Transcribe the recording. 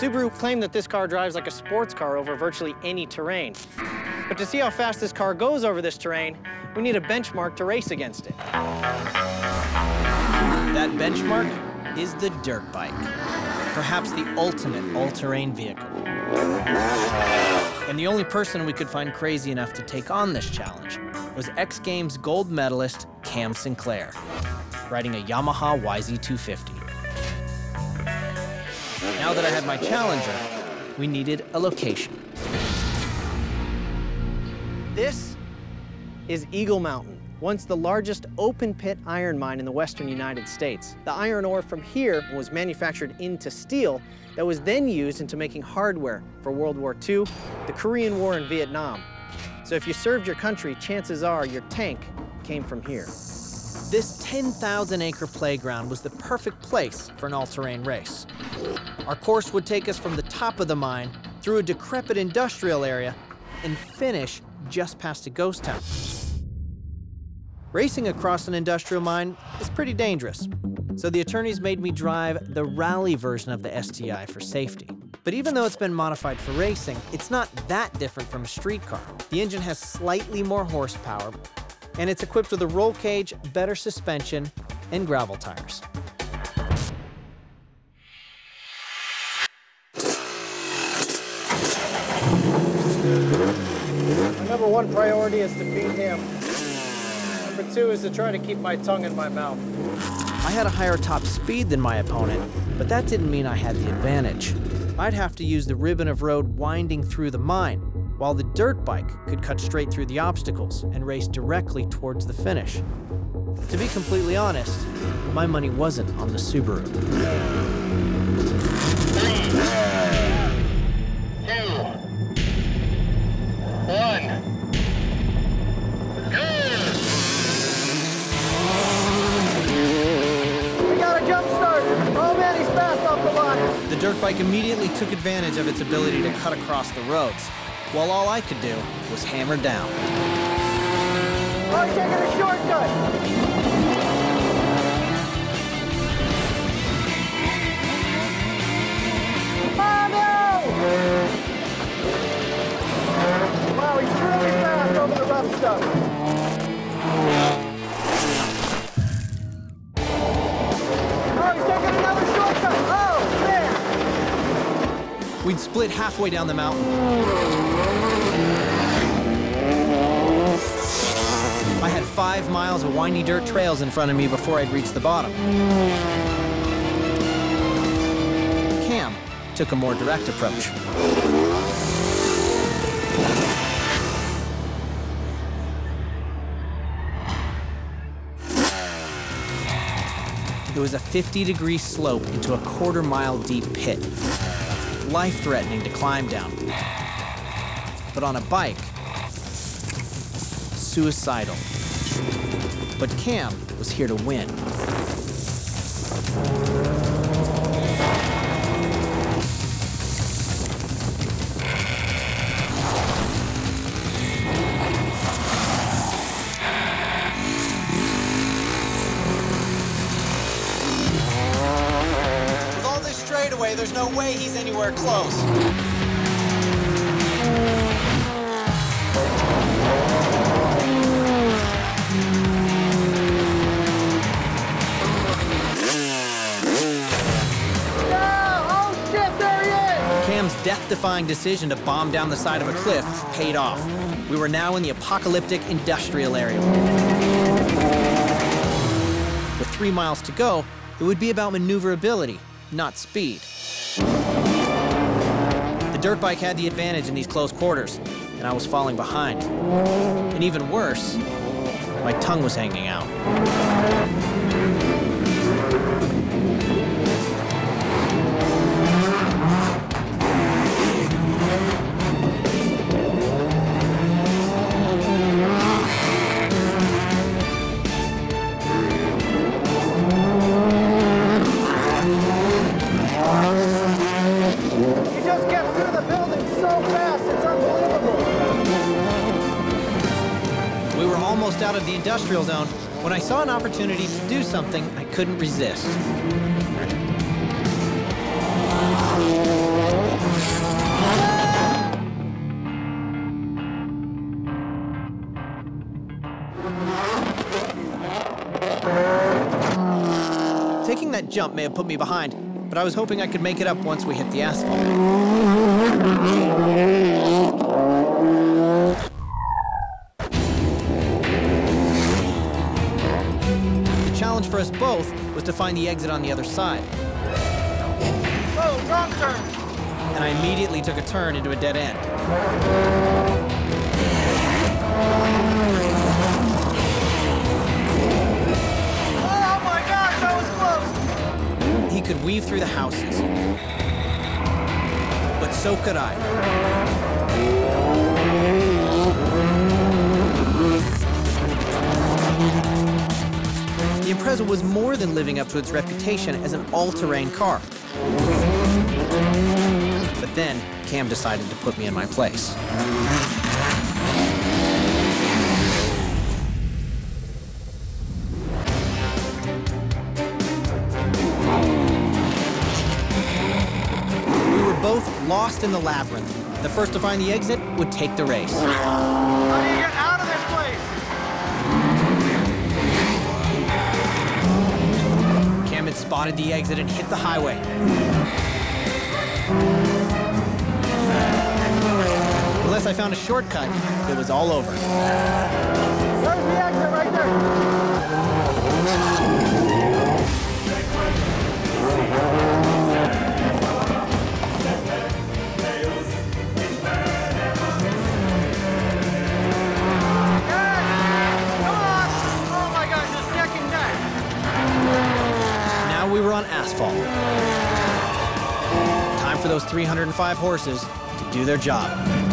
Subaru claimed that this car drives like a sports car over virtually any terrain. But to see how fast this car goes over this terrain, we need a benchmark to race against it. That benchmark is the dirt bike, perhaps the ultimate all-terrain vehicle. And the only person we could find crazy enough to take on this challenge was X Games gold medalist Cam Sinclair, riding a Yamaha YZ250. Now that I had my challenger, we needed a location. This is Eagle Mountain, once the largest open-pit iron mine in the western United States. The iron ore from here was manufactured into steel that was then used into making hardware for World War II, the Korean War, and Vietnam. So if you served your country, chances are your tank came from here. This 10,000-acre playground was the perfect place for an all-terrain race. Our course would take us from the top of the mine through a decrepit industrial area and finish just past a ghost town. Racing across an industrial mine is pretty dangerous, so the attorneys made me drive the rally version of the STI for safety. But even though it's been modified for racing, it's not that different from a street car. The engine has slightly more horsepower, and it's equipped with a roll cage, better suspension, and gravel tires. My number one priority is to beat him. Number two is to try to keep my tongue in my mouth. I had a higher top speed than my opponent, but that didn't mean I had the advantage. I'd have to use the ribbon of road winding through the mine, while the dirt bike could cut straight through the obstacles and race directly towards the finish. To be completely honest, my money wasn't on the Subaru. The dirt bike immediately took advantage of its ability to cut across the roads, while all I could do was hammer down. I'm taking a shortcut! Mano! Wow, he's really fast over the rough stuff. We'd split halfway down the mountain. I had 5 miles of windy dirt trails in front of me before I'd reach the bottom. Cam took a more direct approach. It was a 50-degree slope into a quarter-mile deep pit. Life-threatening to climb down. But on a bike, suicidal. But Cam was here to win. There's no way he's anywhere close. Oh, shit, there he is! Cam's death-defying decision to bomb down the side of a cliff paid off. We were now in the apocalyptic industrial area. With 3 miles to go, it would be about maneuverability, not speed. The dirt bike had the advantage in these close quarters, and I was falling behind. And even worse, my tongue was hanging out. Out of the industrial zone when I saw an opportunity to do something I couldn't resist. Taking that jump may have put me behind, but I was hoping I could make it up once we hit the asphalt. The challenge for us both was to find the exit on the other side. Oh, wrong turn! And I immediately took a turn into a dead end. He could weave through the houses, but so could I. The Impreza was more than living up to its reputation as an all-terrain car. But then, Cam decided to put me in my place. Lost in the labyrinth. The first to find the exit would take the race. How do you get out of this place? Cam had spotted the exit and hit the highway. Unless I found a shortcut, it was all over. Where's the exit? Right there. Asphalt. Time for those 305 horses to do their job.